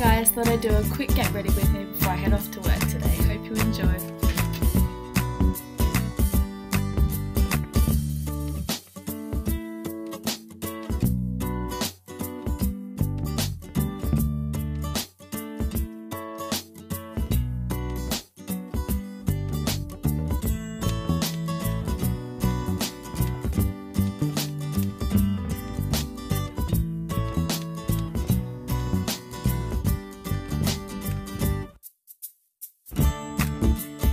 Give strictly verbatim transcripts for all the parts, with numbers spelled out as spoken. guys, thought I'd do a quick get ready with me before I head off to work today. Hope you enjoy. Thank you.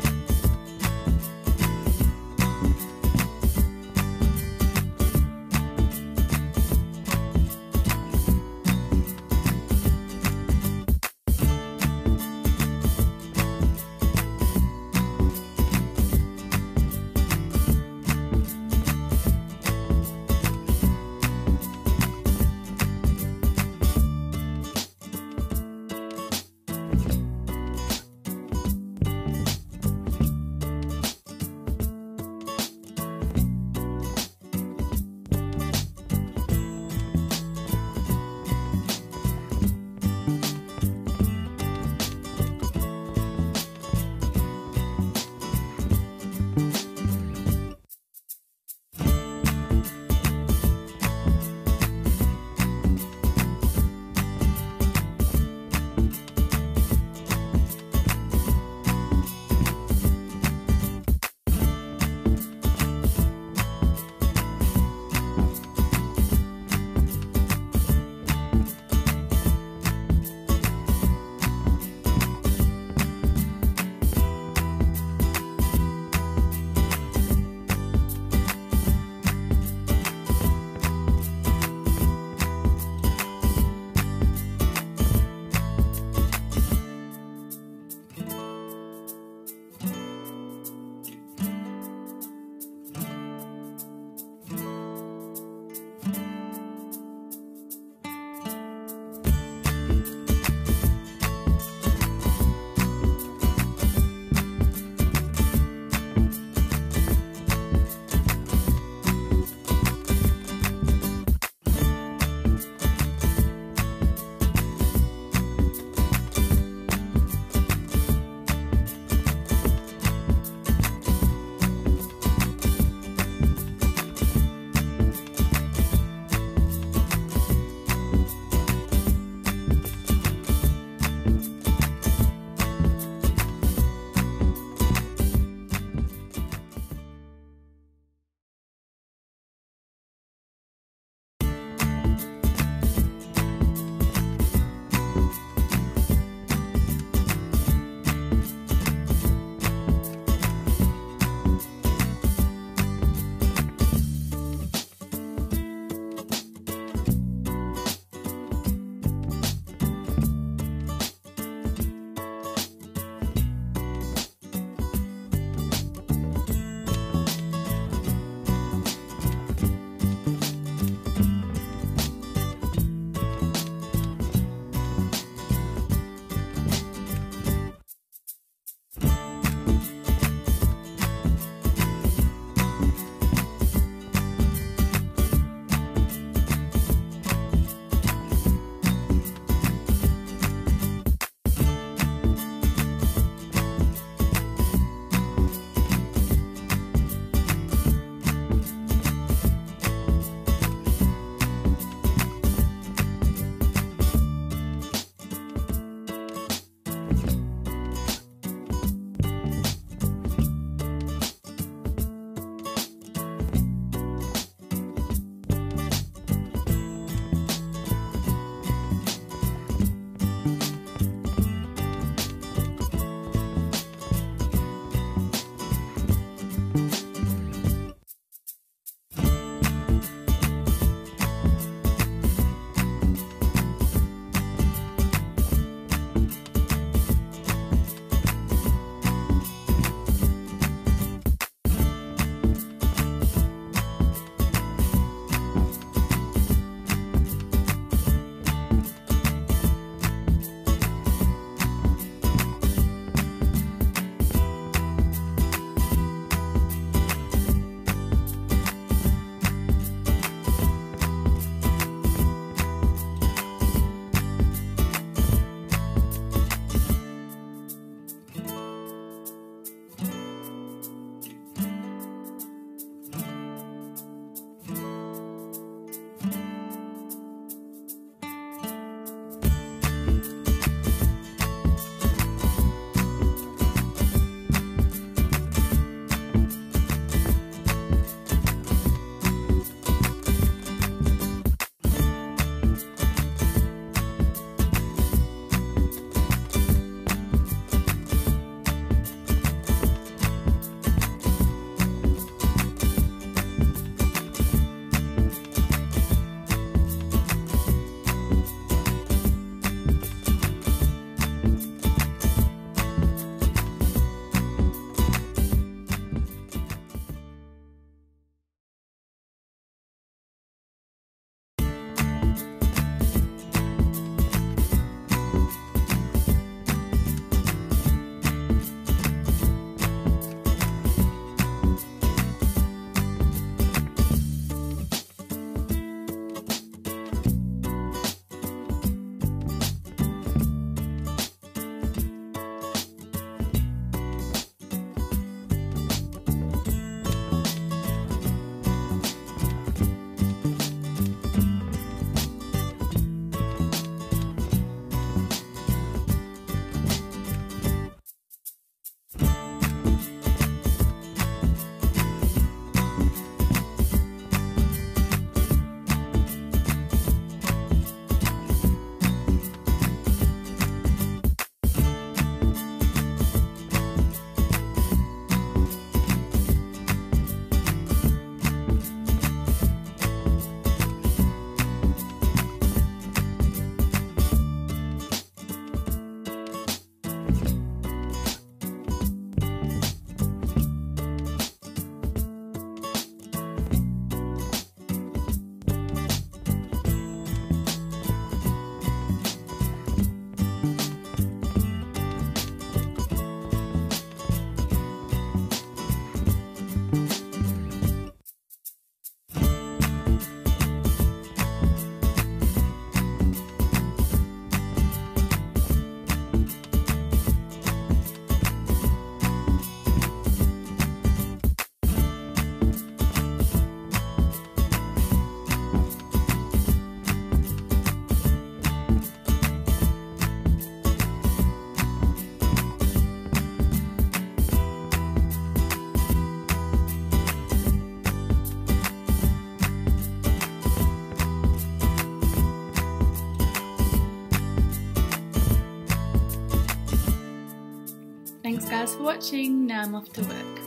Thanks guys for watching. Now I'm off to work.